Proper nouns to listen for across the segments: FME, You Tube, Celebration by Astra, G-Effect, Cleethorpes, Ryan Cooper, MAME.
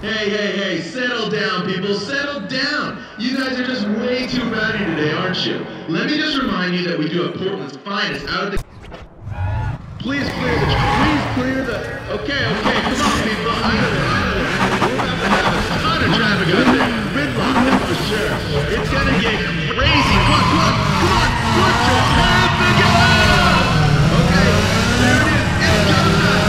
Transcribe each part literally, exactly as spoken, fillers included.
Hey, hey, hey, settle down, people, settle down. You guys are just way too rowdy today, aren't you? Let me just remind you that we do have Portland's finest out of the... Please clear the... Please clear the... Okay, okay, come on, people, out of there, out of there. We're about to have a ton of traffic out there. Gridlock, that's for sure. It's gonna get crazy. Look, look, look, look, just have to get out. Okay, there it is. It's just us.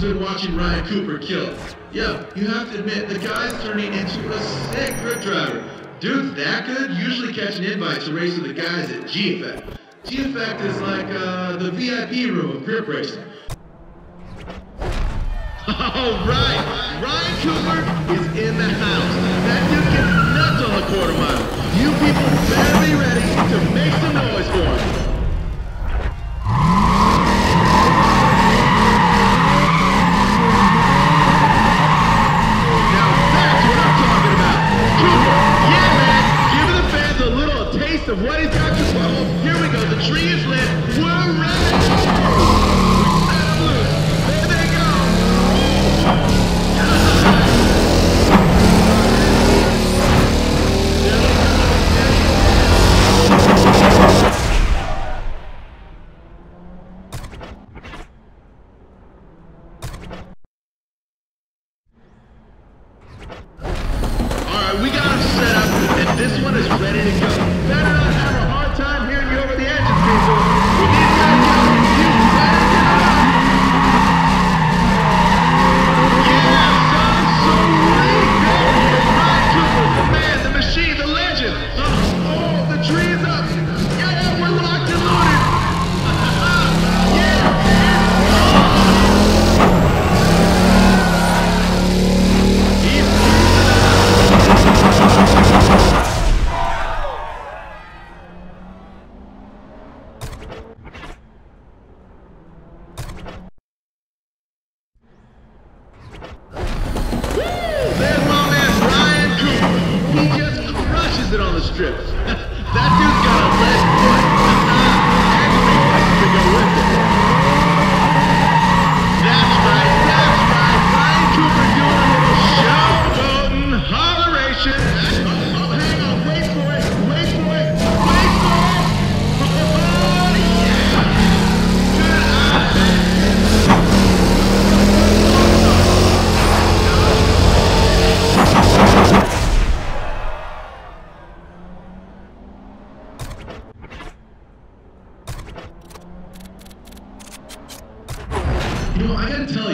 Been watching Ryan Cooper kill. Yeah, you have to admit, the guy's turning into a sick grip driver. Dudes that good usually catch an invite to race with the guys at G-Effect. G-Effect is like uh, the V I P room of grip racing. Alright, Ryan Cooper is in the house. That dude gets nuts on the quarter mile. You people better be ready to make some noise for him. Cooper. Yeah, man, give it the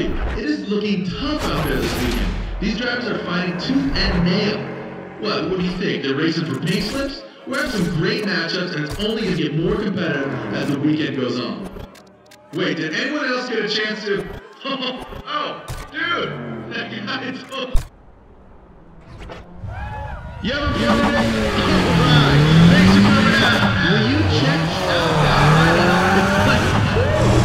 you. It is looking tough out there this weekend. These drivers are fighting tooth and nail. What, what do you think? They're racing for pink slips? We're having some great matchups, and it's only going to get more competitive as the weekend goes on. Wait, did anyone else get a chance to... Oh, oh dude! That guy is... Oh. You have a fun day? Alright, thanks for coming out. Will you check out that lineup? It's like... Woo!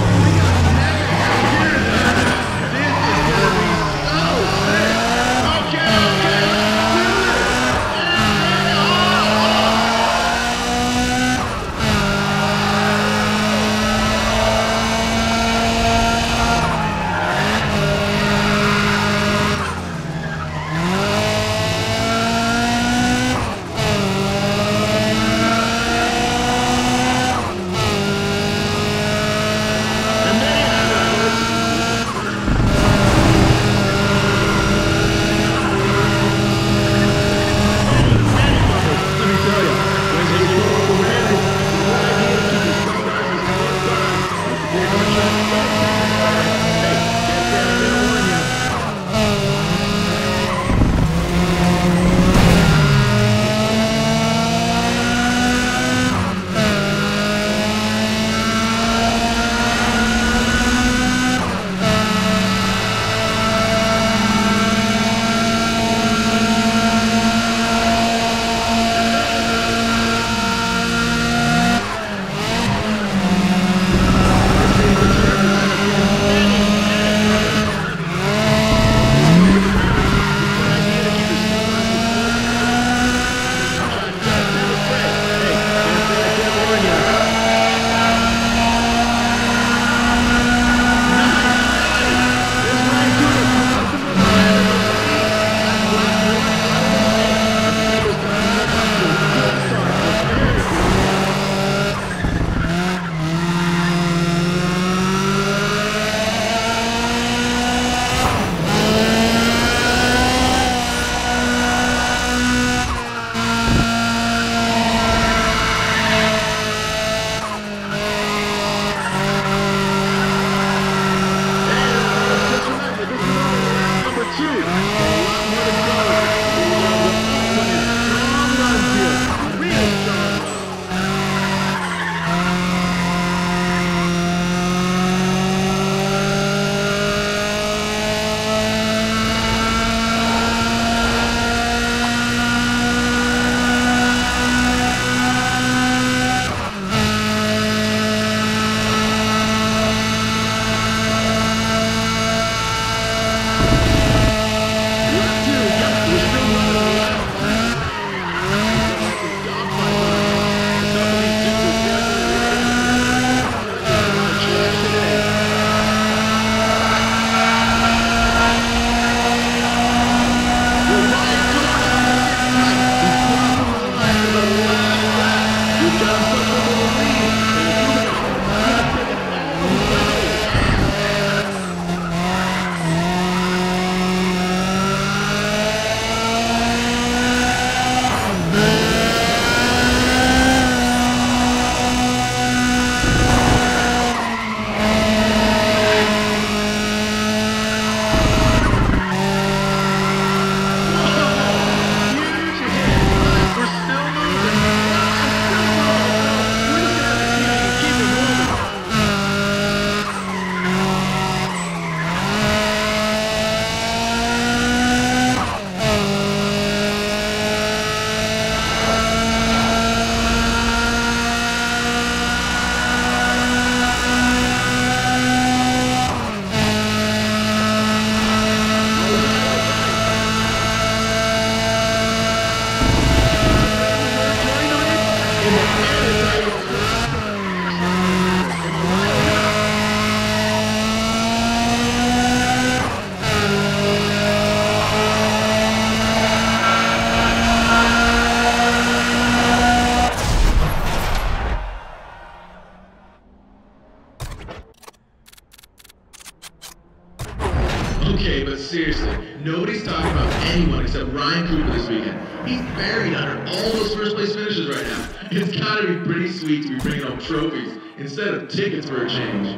Okay, but seriously, nobody's talking about anyone except Ryan Cooper this weekend. He's buried under all those first place finishes right now. It's gotta be pretty sweet to be bringing home trophies instead of tickets for a change.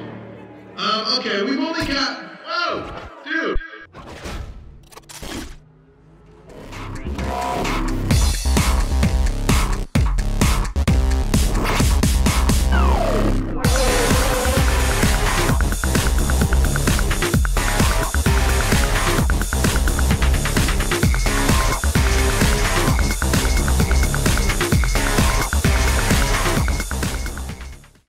Um, okay, we've only got... Well, go!